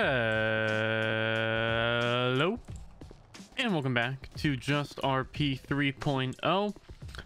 Hello and welcome back to Just RP 3.0.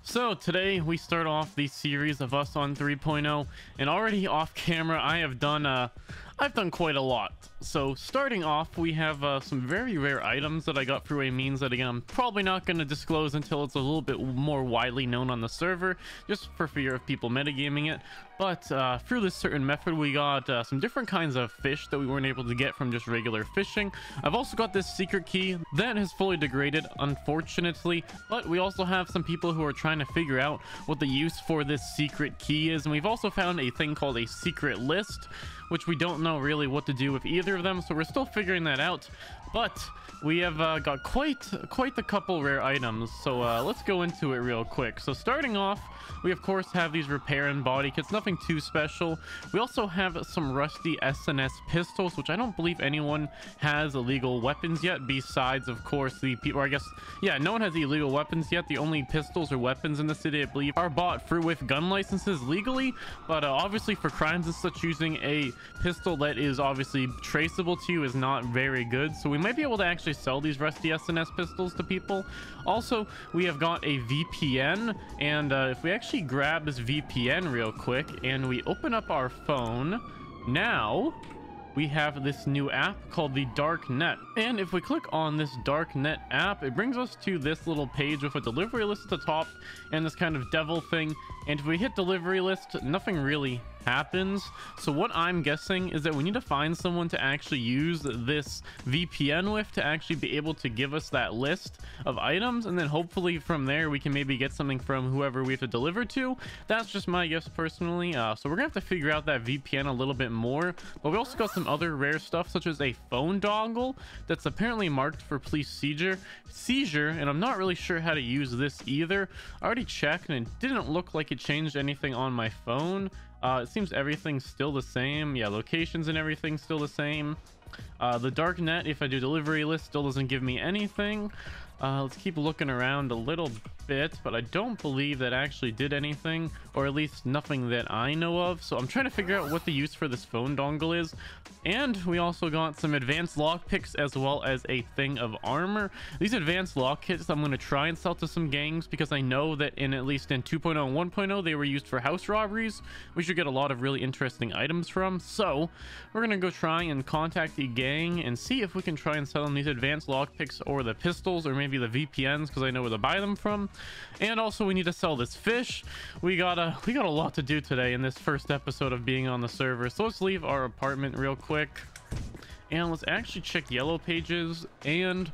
So today we start off the series of us on 3.0, and already off camera I have done I've done quite a lot. So starting off, we have some very rare items that I got through a means that, again, I'm probably not going to disclose until it's a little bit more widely known on the server, just for fear of people metagaming it. But through this certain method, we got some different kinds of fish that we weren't able to get from just regular fishing. I've also got this secret key that has fully degraded, unfortunately, but we also have some people who are trying to figure out what the use for this secret key is, and we've also found a thing called a secret list, which we don't know really what to do with either of them, so we're still figuring that out. But we have got quite a couple rare items, so let's go into it real quick. So starting off, we of course have these repair and body kits, nothing too special. We also have some rusty SNS pistols, which I don't believe anyone has illegal weapons yet, besides of course the people, or I guess, yeah, no one has illegal weapons yet. The only pistols or weapons in the city, I believe, are bought through with gun licenses legally, but obviously for crimes and such, using a pistol that is obviously traceable to you is not very good, so we might be able to actually sell these rusty SNS pistols to people. Also, we have got a VPN, and if we actually grab this VPN real quick and we open up our phone, now we have this new app called the Dark Net. And if we click on this Dark Net app, it brings us to this little page with a delivery list at the top and this kind of devil thing. And if we hit delivery list, nothing really happens. So what I'm guessing is that we need to find someone to actually use this VPN with to actually be able to give us that list of items, and then hopefully from there we can maybe get something from whoever we have to deliver to. That's just my guess personally. So we're gonna have to figure out that VPN a little bit more, but we also got some other rare stuff, such as a phone dongle that's apparently marked for police seizure, and I'm not really sure how to use this either. I already checked and it didn't look like it changed anything on my phone. It seems everything's still the same. Yeah, locations and everything's still the same. The Dark Net, if I do delivery list, still doesn't give me anything. Let's keep looking around a little bit, but I don't believe that actually did anything, or at least nothing that I know of. So I'm trying to figure out what the use for this phone dongle is. And we also got some advanced lockpicks as well as a thing of armor. These advanced lock kits I'm going to try and sell to some gangs, because I know that in at least in 2.0 and 1.0 they were used for house robberies. We should get a lot of really interesting items from. So we're going to go try and contact the gang and see if we can try and sell them these advanced lockpicks or the pistols or maybe the VPNs, because I know where to buy them from. And also we need to sell this fish. We got a lot to do today in this first episode of being on the server, so let's leave our apartment real quick and let's actually check Yellow Pages and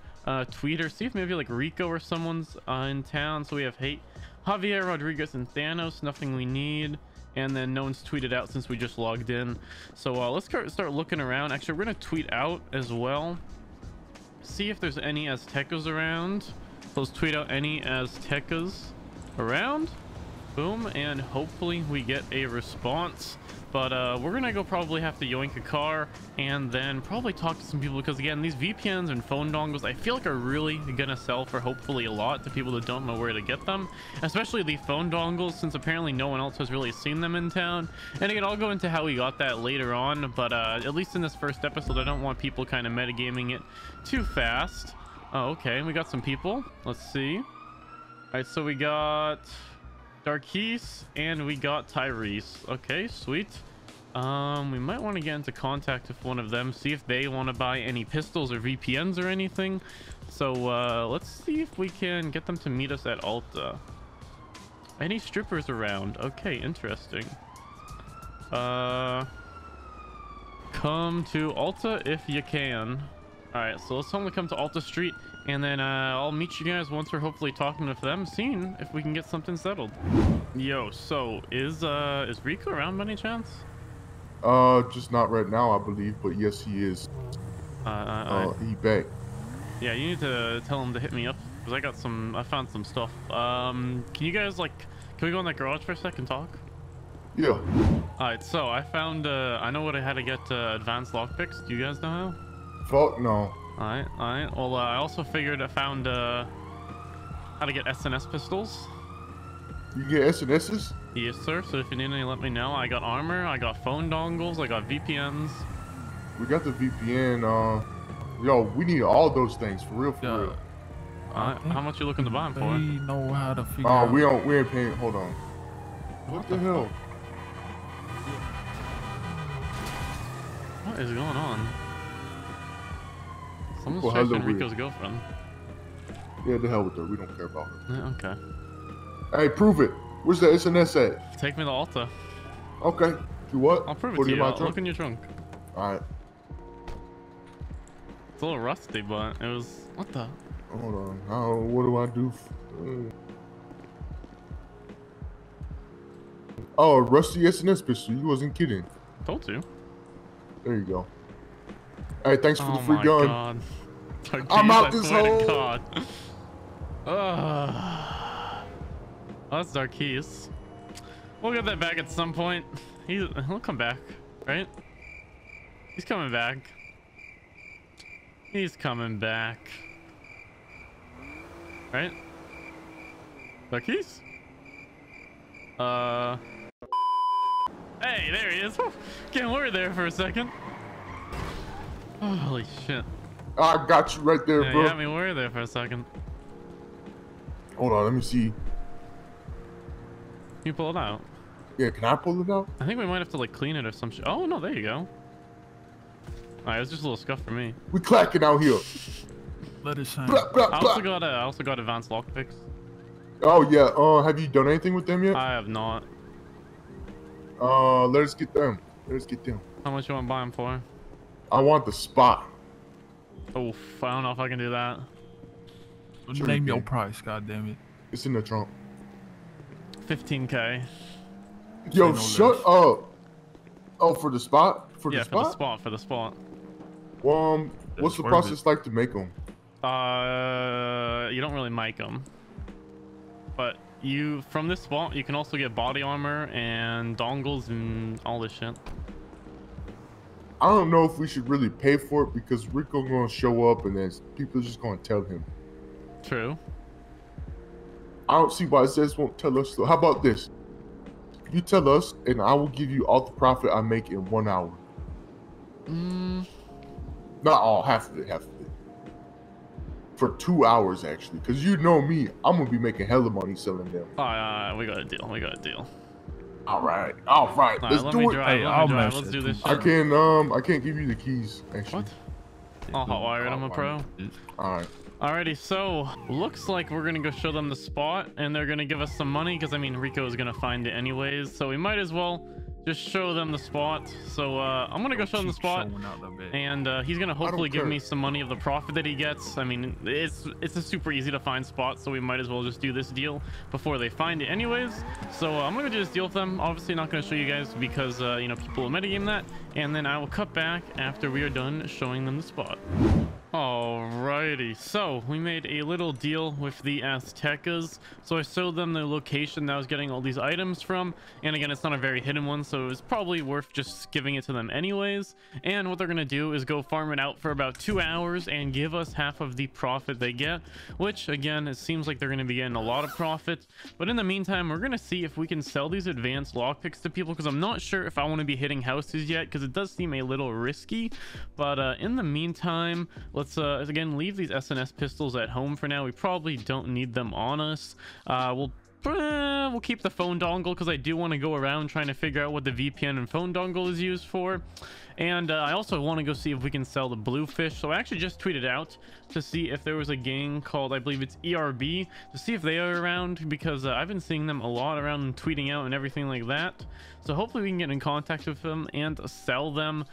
Twitter, see if maybe like Rico or someone's in town. So we have Javier Rodriguez and Thanos, nothing we need, and then no one's tweeted out since we just logged in. So let's start looking around. Actually, we're gonna tweet out as well, see if there's any Aztecas around. So let's tweet out any Aztecas around. Boom, and hopefully we get a response. But we're gonna go probably have to yoink a car and then probably talk to some people, because again, these VPNs and phone dongles I feel like are really gonna sell for hopefully a lot to people that don't know where to get them, especially the phone dongles, since apparently no one else has really seen them in town. And again, I'll go into how we got that later on, but at least in this first episode I don't want people kind of metagaming it too fast. Oh, okay, we got some people. Let's see. All right, so we got Darkis and we got Tyrese. Okay, sweet. We might want to get into contact with one of them, see if they want to buy any pistols or VPNs or anything. So let's see if we can get them to meet us at Alta. Any strippers around? Okay, interesting. Come to Alta if you can. All right, so let's tell them to come to Alta Street, and then I'll meet you guys once we're hopefully talking with them, seeing if we can get something settled. Yo, so is Rico around by any chance? Just not right now, I believe, but yes, he is. He back. Yeah, you need to tell him to hit me up, because I found some stuff. Can you guys, like, can we go in that garage for a second and talk? Yeah. All right, so I found, I know what I had to get advanced lockpicks. Do you guys know how? Fuck no. All right. Well, I also found how to get SNS pistols. You get SNSs? Yes, sir. So if you need any, let me know. I got armor, I got phone dongles, I got VPNs. We got the VPN. Yo, we need all those things for real, for real. How much you looking to buy them for? We know how to figure out. We don't. We ain't paying. Hold on. What the hell? What is going on? Someone's chasing Rico's girlfriend. Yeah, the hell with her. We don't care about her. Yeah, okay. Hey, prove it. Where's the SNS at? Take me to Alta. Okay. Do what? I'll prove it to you. Look in your trunk. All right. It's a little rusty, but it was. What the? Hold on. How? What do I do? Oh, rusty SNS pistol. You wasn't kidding. Told you. There you go. Hey, thanks for the free gun. Oh, I'm out this hole. God. That's Darkis. We'll get that back at some point. He'll come back, right? He's coming back. He's coming back. Right? Darkis? Hey, there he is. Can't worry there for a second. Oh, holy shit. I got you right there, bro. You got me worried there for a second. Hold on, let me see. Can you pull it out? Yeah, can I pull it out? I think we might have to like clean it or some shit. Oh no, there you go. Alright, it was just a little scuff for me. We clacking out here. Let it shine. Blah, blah, blah. I also got advanced lock picks. Oh yeah, have you done anything with them yet? I have not. Let's get them. Let's get them. How much you want to buy them for? I want the spot. Oh, I don't know if I can do that. Sure Name your price, goddammit. It's in the trunk. 15K. Yo, shut up. Oh, for the spot? For the spot? Yeah, for the spot. Well, what's the process like to make them? You don't really make them. But from this spot, you can also get body armor and dongles and all this shit. I don't know if we should really pay for it because Rico gonna show up and then people are just gonna tell him. True. I don't see why it says won't tell us. So how about this? You tell us and I will give you all the profit I make in 1 hour. Not all, half of it. For 2 hours actually, because you know me, I'm gonna be making hella money selling them. All right, we got a deal. All right. Let's do it. Let's do this. I can't give you the keys. Actually. What? I'll hotwire it. I'm a pro. All right. Alrighty. So looks like we're gonna go show them the spot, and they're gonna give us some money because I mean Rico is gonna find it anyways, so we might as well just show them the spot. So I'm gonna go show them the spot, and he's gonna hopefully give me some money of the profit that he gets. I mean, it's a super easy to find spot, so we might as well just do this deal before they find it anyways. So I'm gonna do this deal with them. Obviously not gonna show you guys because you know, people will metagame that, and then I will cut back after we are done showing them the spot. Alrighty, so we made a little deal with the Aztecas. So I showed them the location that I was getting all these items from, and again, it's not a very hidden one, so it was probably worth just giving it to them anyways. And what they're gonna do is go farm it out for about 2 hours and give us half of the profit they get, which again, it seems like they're gonna be getting a lot of profit. But in the meantime, we're gonna see if we can sell these advanced lockpicks to people, because I'm not sure if I want to be hitting houses yet, because it does seem a little risky. But in the meantime, let's again leave these SNS pistols at home for now. We probably don't need them on us. We'll keep the phone dongle because I do want to go around trying to figure out what the VPN and phone dongle is used for. And I also want to go see if we can sell the bluefish. So I actually just tweeted out to see if there was a gang called, I believe it's ERB, to see if they are around, because I've been seeing them a lot around and tweeting out and everything like that. So hopefully we can get in contact with them and sell them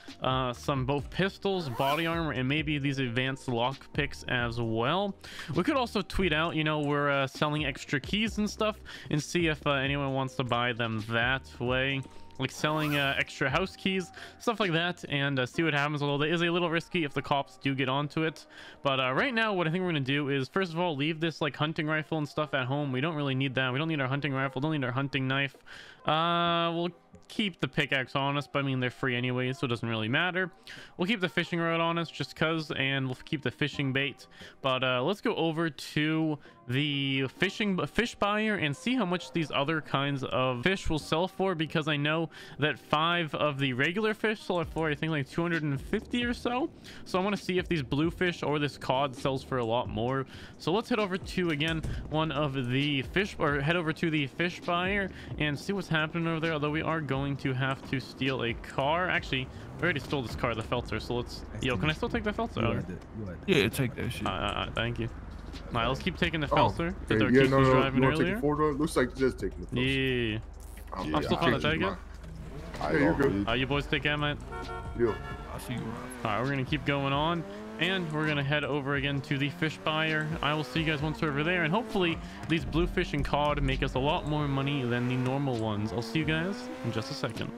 some both pistols, body armor, and maybe these advanced lock picks as well. We could also tweet out, you know, we're selling extra keys and stuff, and see if anyone wants to buy them that way. Like selling extra house keys, stuff like that, and see what happens. Although it is a little risky if the cops do get onto it. But right now, what I think we're gonna do is, first of all, leave this like hunting rifle and stuff at home. We don't really need that. We don't need our hunting rifle. Don't need our hunting knife. We'll keep the pickaxe on us, but I mean, they're free anyway, so it doesn't really matter. We'll keep the fishing rod on us just cuz, and we'll keep the fishing bait. But let's go over to the fish buyer and see how much these other kinds of fish will sell for, because I know that 5 of the regular fish sold for I think like 250 or so. So I want to see if these blue fish or this cod sells for a lot more. So let's head over to again one of the fish, or head over to the fish buyer and see what's happening over there. Although we are going to have to steal a car. Actually, we already stole this car, the Felter. So let's, yo, can I still take the Felter? Yeah, take that shit. Thank you. All right, let's keep taking the Felter. Hey, yeah, no, driving earlier. Looks like just taking the Felter. Yeah. I'm still on the Tega. Yeah, you're good. You boys take care, mate. Yeah. I'll see you around. All right, we're going to keep going on. And we're going to head over again to the fish buyer. I will see you guys once we're over there. And hopefully these bluefish and cod make us a lot more money than the normal ones. I'll see you guys in just a second.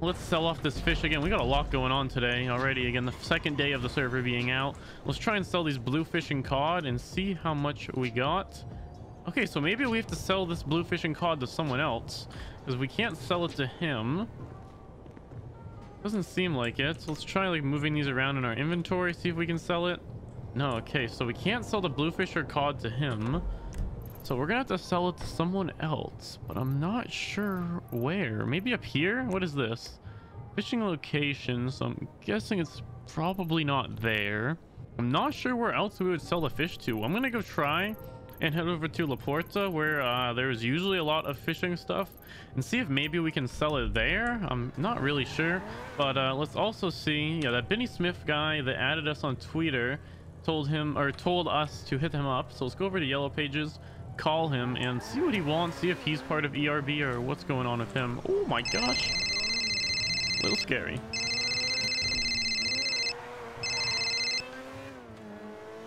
Let's sell off this fish again. We got a lot going on today already. Again, the second day of the server being out. Let's try and sell these bluefish and cod and see how much we got. Okay, so maybe we have to sell this bluefish and cod to someone else, because we can't sell it to him. Doesn't seem like it. So let's try like moving these around in our inventory, see if we can sell it. No, okay, so we can't sell the bluefish or cod to him, so we're gonna have to sell it to someone else, but I'm not sure where. Maybe up here. What is this? Fishing location. So I'm guessing it's probably not there. I'm not sure where else we would sell the fish to. I'm gonna go try and head over to La Porta, where there's usually a lot of fishing stuff, and see if maybe we can sell it there. I'm not really sure, but let's also see. Yeah, that Benny Smith guy that added us on Twitter told us to hit him up. So let's go over to Yellow Pages, call him, and see what he wants, see if he's part of ERB or what's going on with him. Oh my gosh, a little scary.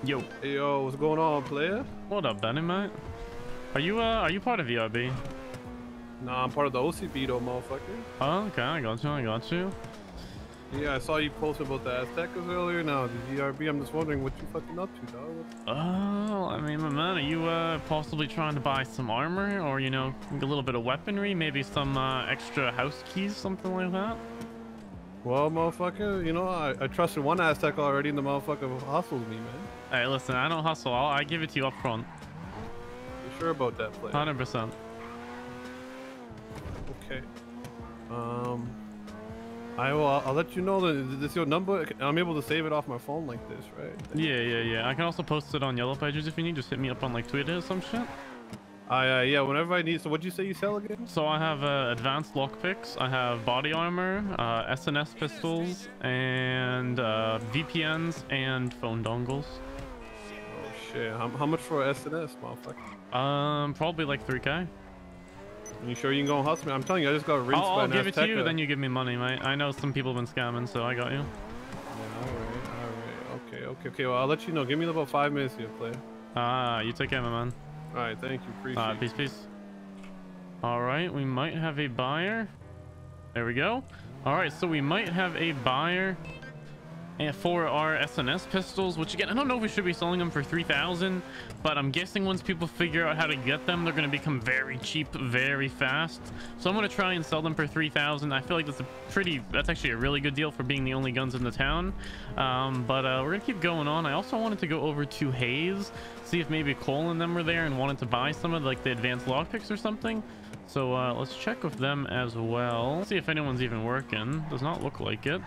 Yo. Hey, yo, what's going on, player? What up, Benny, mate? Are you part of ERB? Nah, I'm part of the OCB, though, motherfucker. Oh, okay, I got you. Yeah, I saw you post about the Aztecas earlier. Now, the ERB, I'm just wondering what you fucking up to, dog. Oh, I mean, my man, are you possibly trying to buy some armor, or, you know, a little bit of weaponry, maybe some extra house keys, something like that? Well, motherfucker, you know, I trusted one Aztec already, and the motherfucker hustled me, man. Hey, listen, I don't hustle. I give it to you up front. You sure about that, player? 100%. Okay. I'll let you know that this is your number. I'm able to save it off my phone like this, right? Yeah. I can also post it on Yellow Pages if you need. Just hit me up on like Twitter or some shit. Yeah, whenever I need. So what'd you say you sell again? So I have advanced lockpicks, I have body armor, SNS pistols, and VPNs and phone dongles. Oh shit, how much for SNS, motherfucker? Probably like 3K. You sure you can go and hustle me? I'm telling you, I just got rinsed by an Azteca. I'll give it to you, then you give me money, mate. I know some people have been scamming, so I got you. Yeah, alright, okay, well I'll let you know. Give me about 5 minutes here, player. You take care, my man. All right, thank you. Appreciate it. Peace. All right, we might have a buyer. There we go. All right, so we might have a buyer for our SNS pistols, which again, I don't know if we should be selling them for 3,000, but I'm guessing once people figure out how to get them, they're going to become very cheap very fast. So I'm going to try and sell them for 3,000. I feel like that's actually a really good deal for being the only guns in the town. We're going to keep going on. I also wanted to go over to Hayes, see if maybe Cole and them were there and wanted to buy some of like the advanced lockpicks or something. So let's check with them as well. See if anyone's even working. Does not look like it.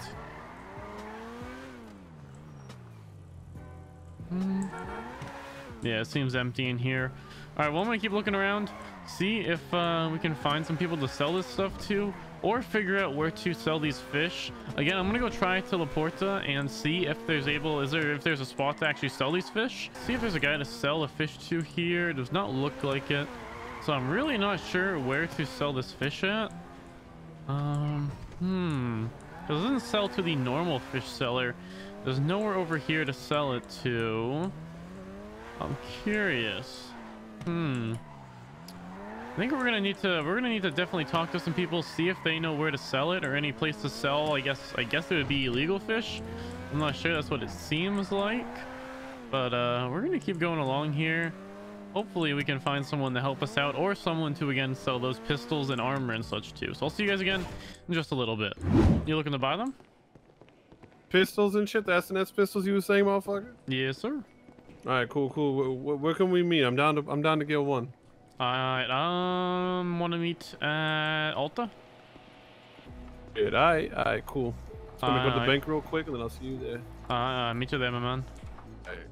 Yeah, it seems empty in here. All right, well, I'm gonna keep looking around, see if we can find some people to sell this stuff to, or figure out where to sell these fish. Again, I'm gonna go try to La Porta and see if there's a spot to actually sell these fish. See if there's a guy to sell a fish to here. It does not look like it, so I'm really not sure where to sell this fish at. It doesn't sell to the normal fish seller. There's nowhere over here to sell it to. I'm curious. I think we're gonna need to definitely talk to some people, see if they know where to sell it or any place to sell. I guess it would be illegal fish. I'm not sure. That's what it seems like, but we're gonna keep going along here. Hopefully we can find someone to help us out, or someone to again sell those pistols and armor and such too. So I'll see you guys again in just a little bit. You looking to buy them? Pistols and shit? The SNS pistols you were saying, motherfucker? Yes, sir. All right, cool, cool. Where can we meet? I'm down to get one. All right, want to meet at Alta? Dude, all right, cool. I'm gonna go to the bank real quick, and then I'll see you there. Meet you there, my man. All right.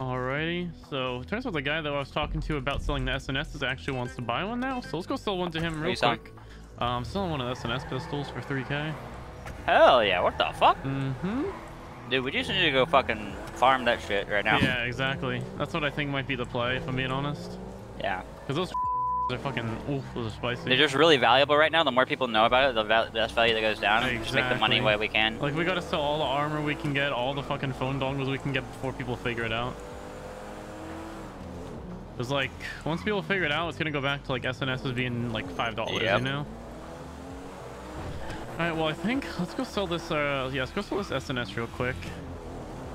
Alrighty, so it turns out the guy that I was talking to about selling the SNSs actually wants to buy one now, so let's go sell one to him real quick. I'm selling one of the SNS pistols for 3K. Hell yeah, what the fuck? Mm-hmm. Dude, we just need to go fucking farm that shit right now. Yeah, exactly. That's what I think might be the play, if I'm being honest. Yeah. Because those are fucking, oof, those are spicy. They're just really valuable right now. The more people know about it, the less value that goes down. Exactly. Just make the money where we can. Like, we gotta sell all the armor we can get, all the fucking phone dongles we can get before people figure it out. Because, like, once people figure it out, it's going to go back to, like, SNSs being, like, $5, yep, you know? All right, well, I think let's go sell this, yeah, let's go sell this SNS real quick.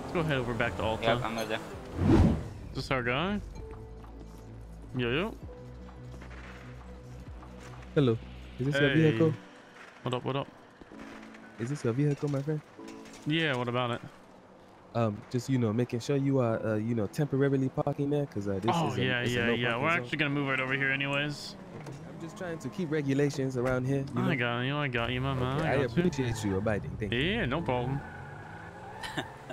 Let's go head over back to Alta. Yep, I'm with you. Is this our guy? Yo, yo. Hello. Is this your vehicle? What up, what up? Is this your vehicle, my friend? Yeah, what about it? Just, you know, making sure you are, you know, temporarily parking there, because this is a no-parking We're actually going to move right over here anyways. I'm just trying to keep regulations around here. You know? I got you, my man. Okay, I appreciate you abiding. Thank you. Yeah, no problem.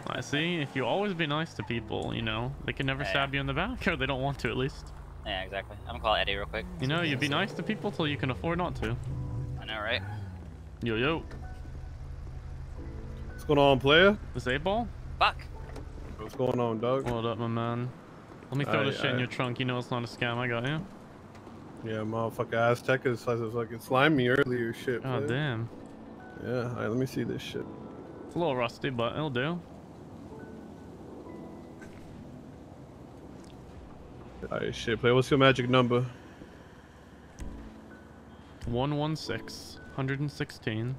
I see. If you always be nice to people, you know, they can never stab you in the back, or they don't want to, at least. Yeah, exactly. I'm going to call Eddie real quick. You know, you be nice to people till you can afford not to. I know, right? Yo, yo. What's going on, player? This 8-ball? Fuck. What's going on, dog? What up, my man? Let me throw this shit in your trunk. You know it's not a scam. I got you. Yeah, motherfucker. Aztecas was fucking slimy earlier. Shit. Oh, man. Damn. Yeah. All right, let me see this shit. It's a little rusty, but it'll do. All right, shit, play. What's your magic number? 116. 116.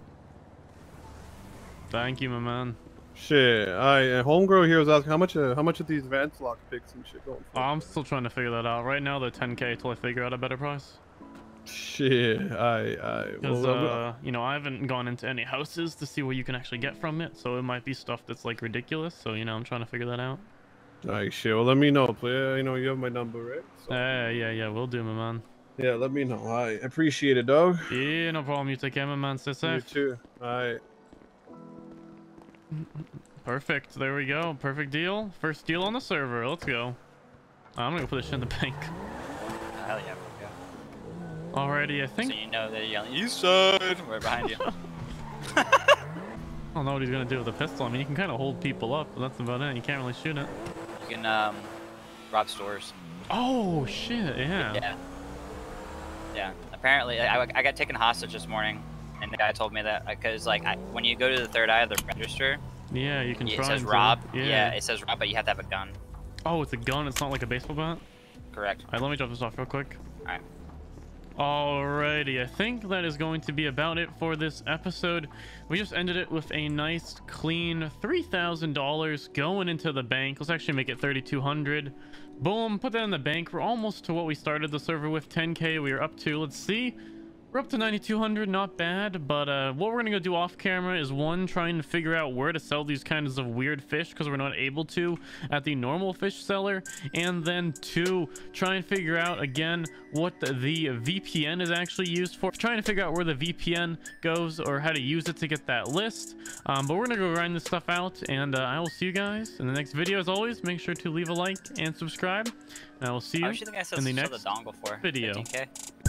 Thank you, my man. Shit, homegirl here was asking how much of these Vancelock picks and shit going for? I'm still trying to figure that out. Right now they're 10K till I figure out a better price. Shit, because you know, I haven't gone into any houses to see what you can actually get from it, so it might be stuff that's like ridiculous. So you know, I'm trying to figure that out. Alright, shit. Well, let me know, player. You know, you have my number, right? So, yeah, we'll do, my man. Yeah, let me know. I appreciate it, dog. Yeah, no problem. You take care, my man. Stay safe. You too. Alright. Perfect. There we go. Perfect deal. First deal on the server. Let's go. I'm gonna go put this shit in the bank. Hell yeah, we go. Alrighty, I think. So you know they're yelling, "You suck!" We're behind you. I don't know what he's gonna do with a pistol. I mean, you can kind of hold people up, but that's about it. You can't really shoot it. You can rob stores. Oh shit! Yeah. Yeah. Yeah. Apparently, I got taken hostage this morning. And the guy told me that because, like, when you go to the third eye of the register, yeah, you can. It says rob. Yeah. It says rob, but you have to have a gun. Oh, it's a gun. It's not like a baseball bat. Correct. All right, let me drop this off real quick. All right. Alrighty, I think that is going to be about it for this episode. We just ended it with a nice, clean $3,000 going into the bank. Let's actually make it 3,200. Boom, put that in the bank. We're almost to what we started the server with. 10K. We are up to. Let's see. We're up to 9,200, not bad, but what we're going to go do off camera is, one, trying to figure out where to sell these kinds of weird fish, because we're not able to at the normal fish seller, and then, two, try and figure out, again, what the VPN is actually used for. Trying to figure out where the VPN goes or how to use it to get that list, but we're going to go grind this stuff out, and I will see you guys in the next video. As always, make sure to leave a like and subscribe, and I will see you in the next video. 15K?